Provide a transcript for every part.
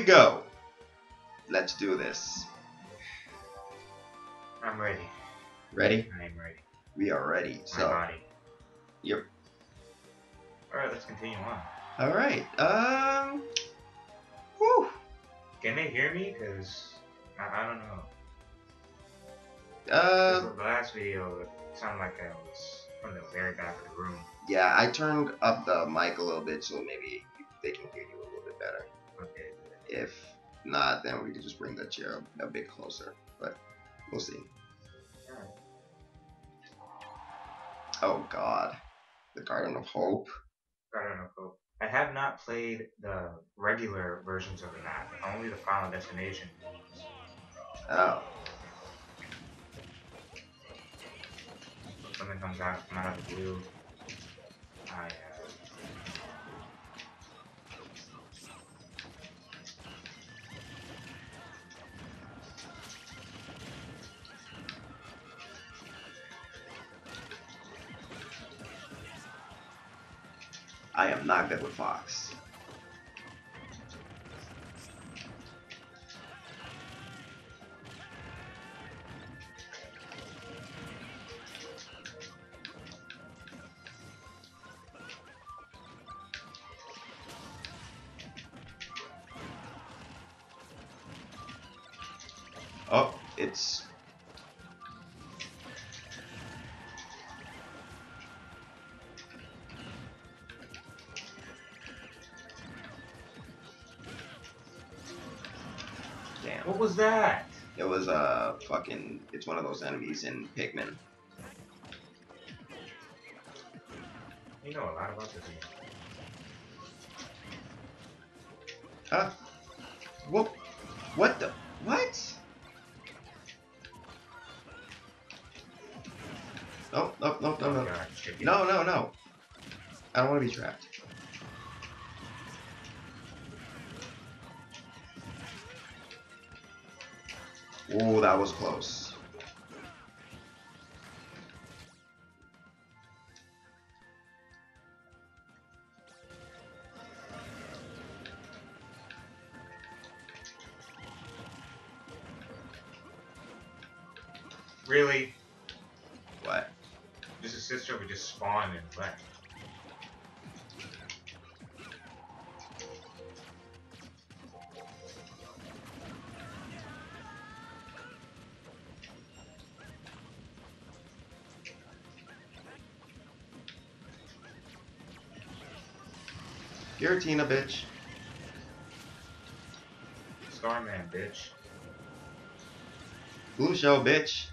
we go. Let's do this. I'm ready. Ready? I am ready. We are ready. So. My body. Yep. Alright, let's continue on. Alright, whew. Can they hear me? Because I don't know. The last video, it sounded like I was from the very back of the room. Yeah, I turned up the mic a little bit so maybe they can hear you a little bit better. Okay. If not, then we can just bring the chair a bit closer, but we'll see. Alright. Oh god. The Garden of Hope. Garden of Hope. I have not played the regular versions of the map, only the Final Destination. Oh. Something comes out from out of the blue. I am not good with Fox. Oh, it's... What was that? It was a fucking. It's one of those enemies in Pikmin. You know a lot about this game. Huh? What? What the? What? Nope, nope, nope, nope, nope. No, no, no. I don't want to be trapped. Ooh, that was close. Really? What? This is sister would just spawn and left. Giratina, bitch. Starman, bitch. Blue Shell, bitch.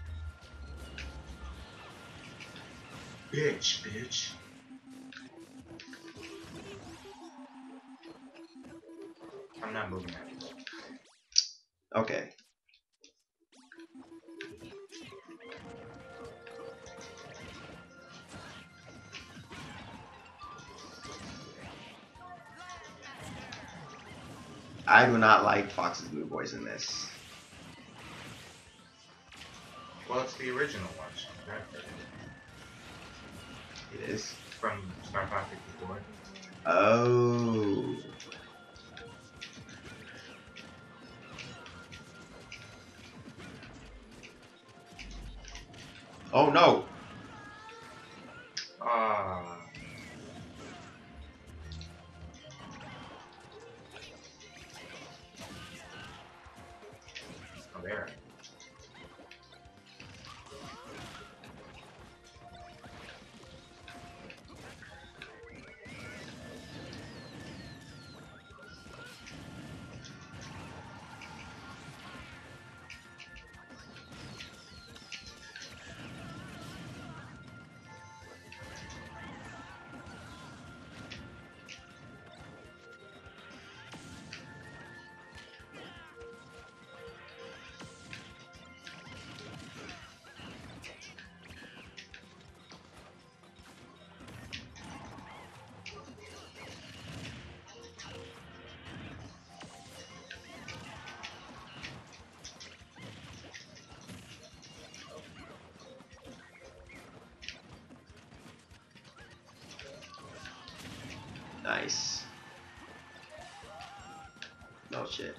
Bitch, bitch. I'm not moving out. Okay. I do not like Fox's new voice in this. Well, it's the original one. Right? It is? From Star Fox before. Oh. Oh no! There. Oh shit.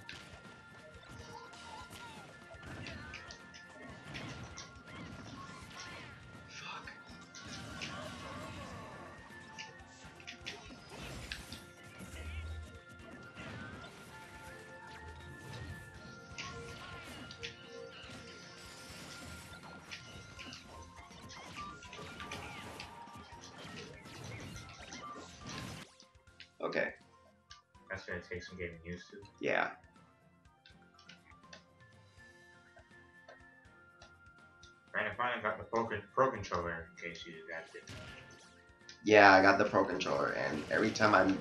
Okay. That's gonna take some getting used to. Yeah. And I finally got the Pro Controller in case you guys didn't. Yeah, I got the Pro Controller, and every time I'm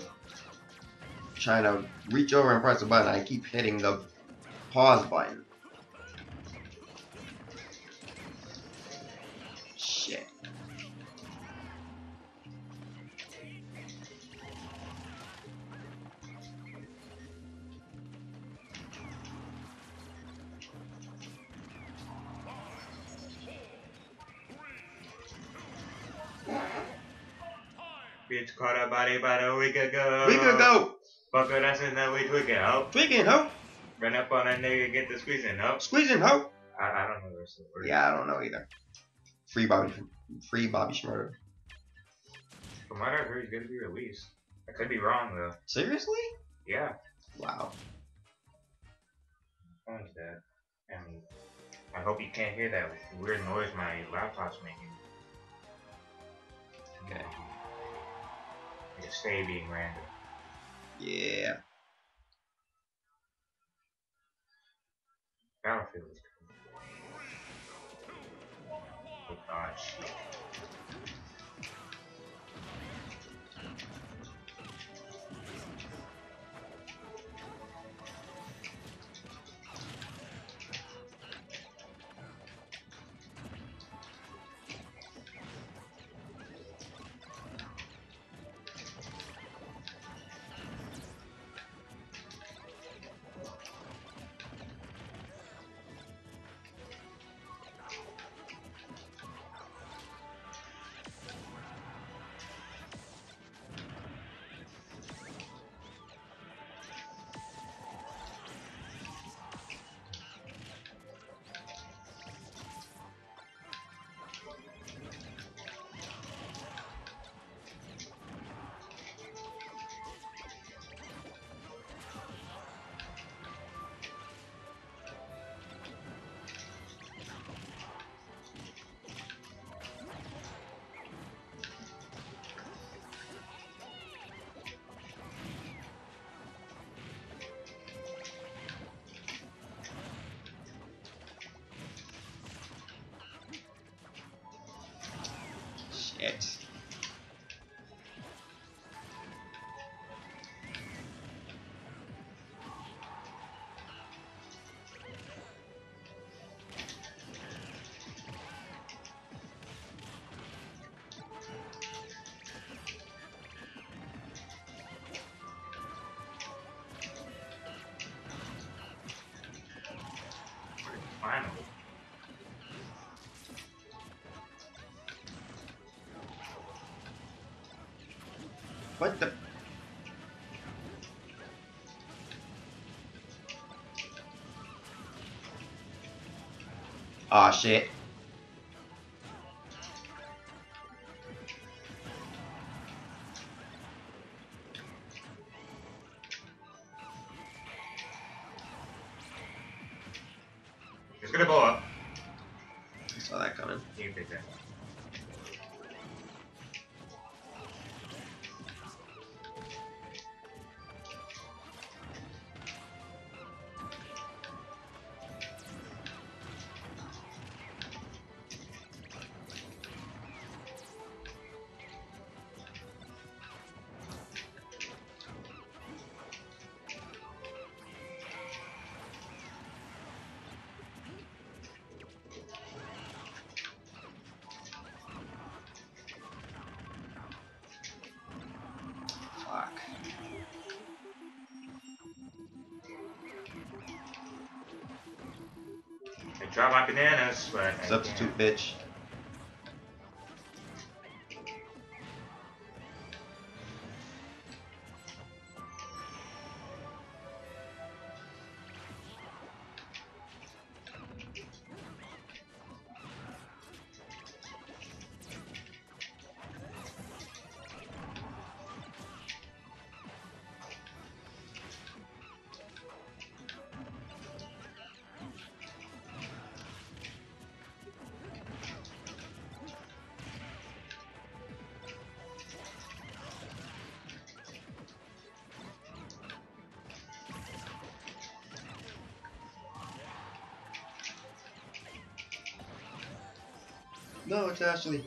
trying to reach over and press a button, I keep hitting the pause button. Bitch caught a body about a week ago. Fucker, that's in that we tweaking, ho. Run up on that nigga, get the squeezing, ho. I don't know the rest of the word. Yeah, I don't know either. Free Bobby Schmurder. From what I heard, he's gonna be released. I could be wrong though. Seriously? Yeah. Wow. My phone's dead. I mean, I hope you can't hear that weird noise my laptop's making. Okay. Just stay being random. Yeah. Battlefield is cool. Oh gosh. It. What the? Ah, shit. It's gonna blow up. I saw that coming. You can pick that up. I drop my bananas, but substitute I can't. Bitch. No, it's Ashley.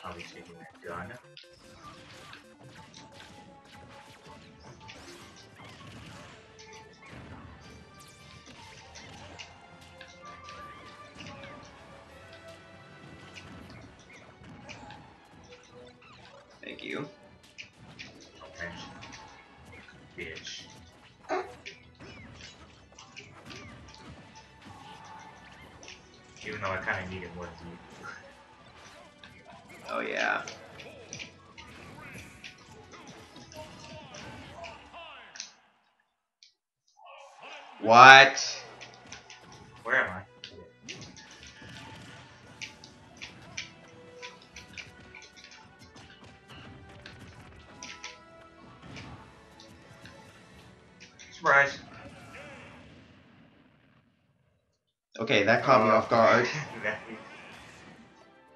Probably taking that gun. Thank you. Okay. Bitch. Oh. Even though I kind of needed one of you. Oh yeah. What? Where am I? Surprise. Okay, that caught me off guard.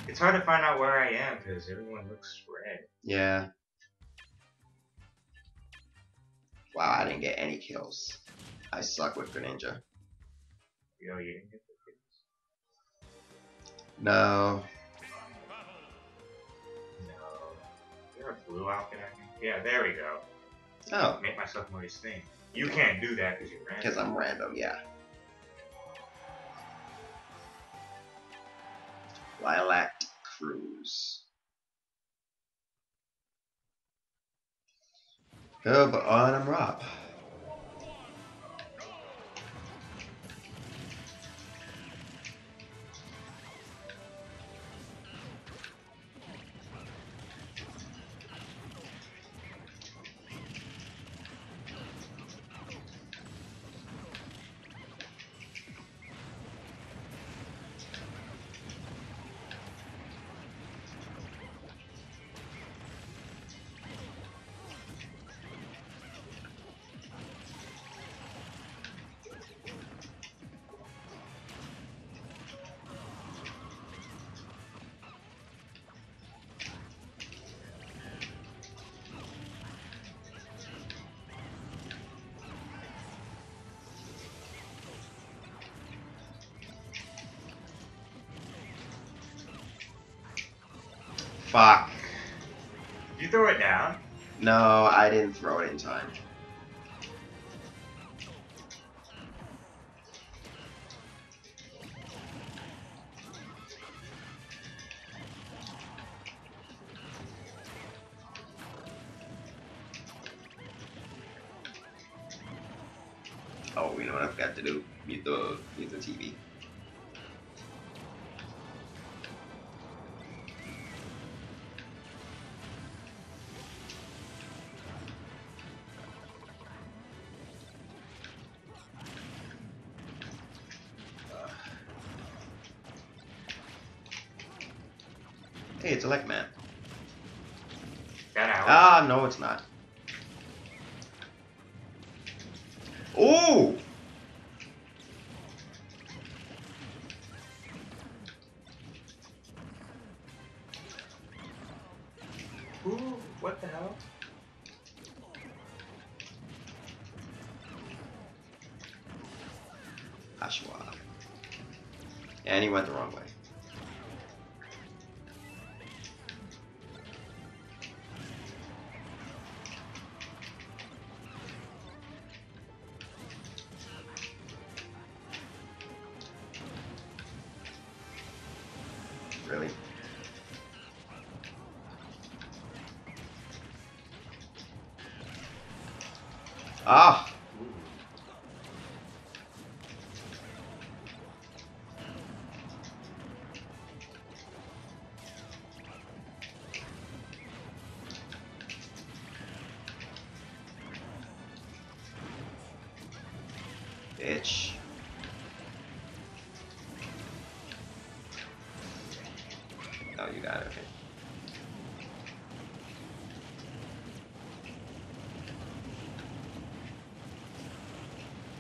It's hard to find out where I am because everyone looks red. Yeah. Wow, I didn't get any kills. I suck with Greninja. Yo, you didn't get the kills? No. No. Is there a blue outfit I can? Yeah, there we go. Oh. Make myself more distinct. You can't do that because you're random. Because I'm random, yeah. Lilac Cruise. Oh, but on I'm Rob. Fuck. Did you throw it down? No, I didn't throw it in time. Oh, you know what I've got to do? Mute the TV. Hey, it's a leg man. That out. Ah, no, it's not. Ooh! Ooh, what the hell? Ashwa. And he went the wrong way. Really? Ah! switch. Oh, you got it, okay.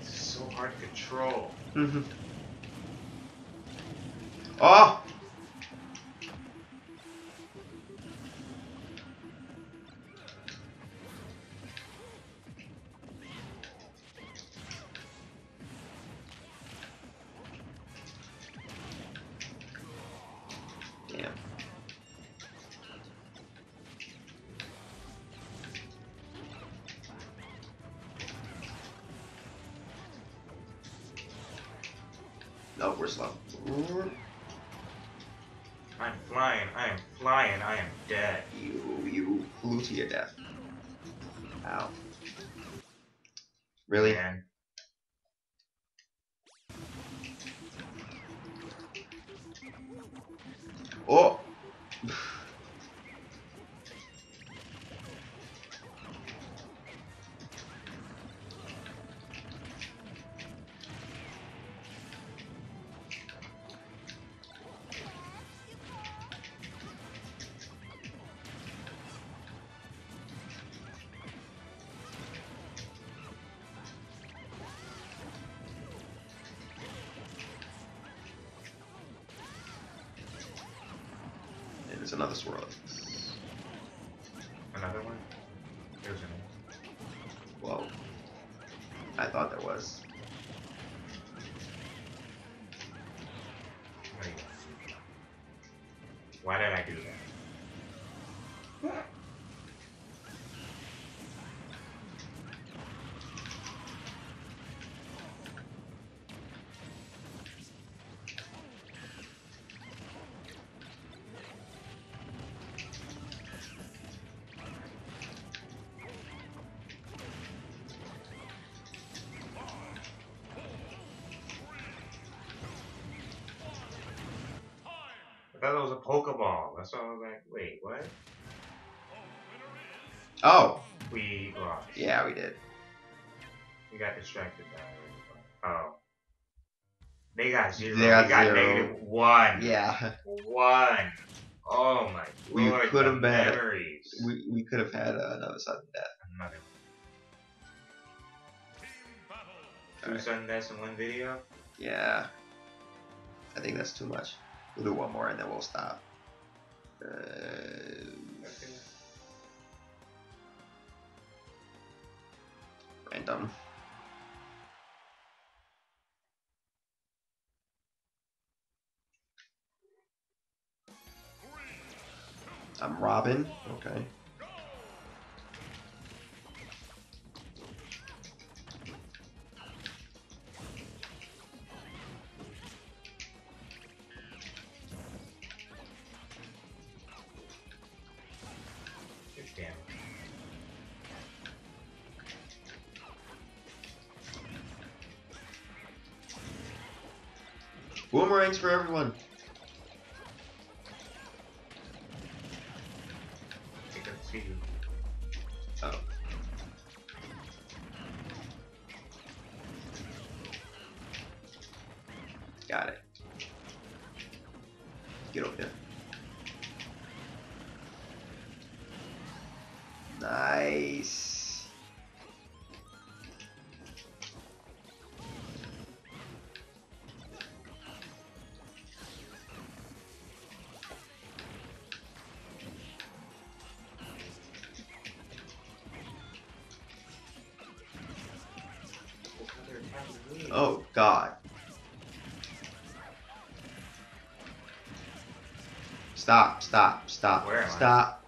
This is so hard to control. Mm-hmm. Oh! No, we're slow. I'm flying, I am flying, I am dead. You flew to your death. Ow. Really? Man. Oh! There's another swirl. Another one? There's another. Whoa. I thought there was. Wait. Why did I do that? I thought it was a Pokeball. That's why I was like, wait, what? Oh! We lost. Yeah, we did. We got distracted by it. Oh. They got zero. They got, -1. Yeah. 1. Oh my lord. We could have had. We could have had another sudden death. Another one. 2 sudden deaths in one video? Yeah. I think that's too much. We'll do one more and then we'll stop. Okay. Random. I'm Robin. Okay. Boomerangs for everyone. I think I see you. Oh. Got it. Get over there. Nice. Oh God! Stop! Stop! Stop! Stop!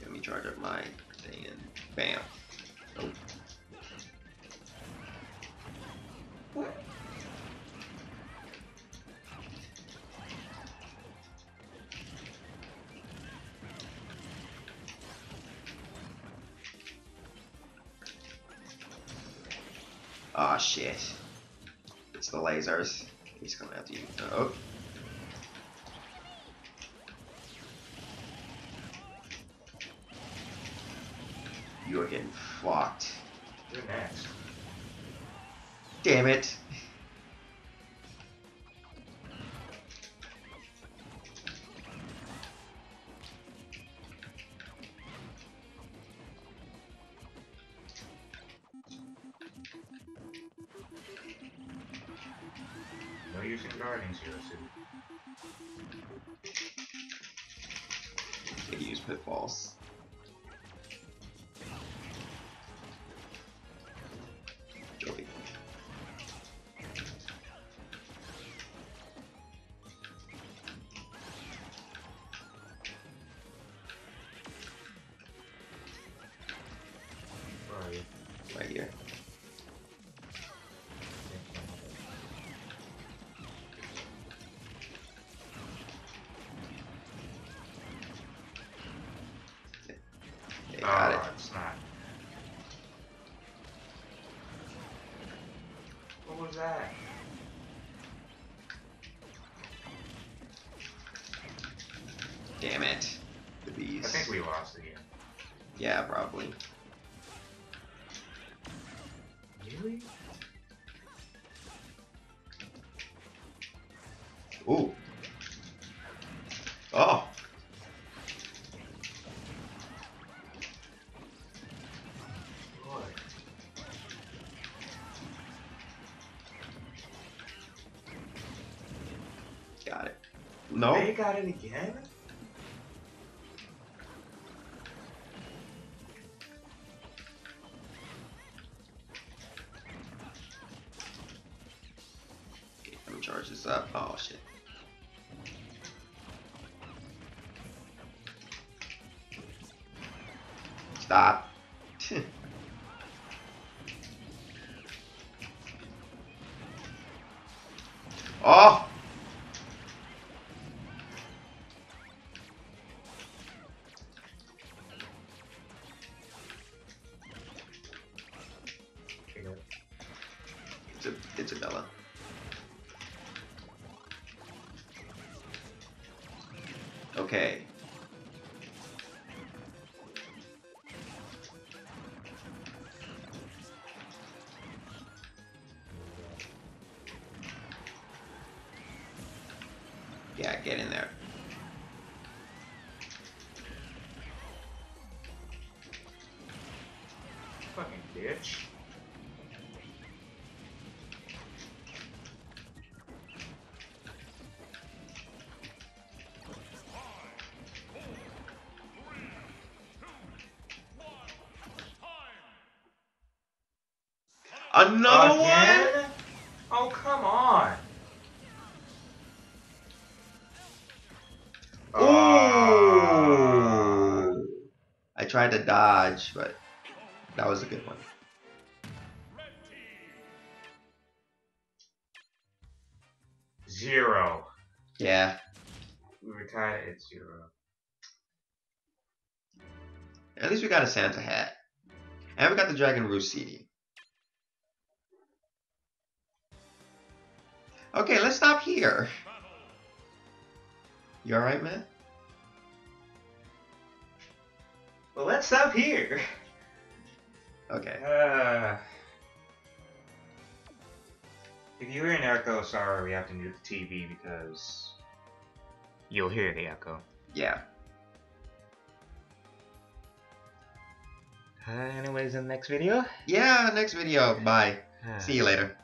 Let me charge up my thing and bam! Nope. Oh shit. It's the lasers. He's gonna have to use the... Oh. You are getting fucked. You're next. Damn it! No use in guarding, Zero-Suit. They use pitfalls. Damn it. The bees. I think we lost again. Yeah, probably. Really? Ooh. Oh! Lord. Got it. No? They got it again? Charge this up. Oh shit. Stop. Oh. It's a Bella. Okay. Yeah, get in there. Fucking bitch. Another one? Oh, come on. Ooh. I tried to dodge, but that was a good one. Zero. Yeah. We were tied at zero. At least we got a Santa hat. And we got the Dragon Roost CD. Okay, let's stop here. You alright, man? Well, let's stop here. Okay. If you hear an echo, sorry, we have to mute the TV because you'll hear the echo. Yeah. Anyways, in the next video? Yeah, next video. Bye. See you later.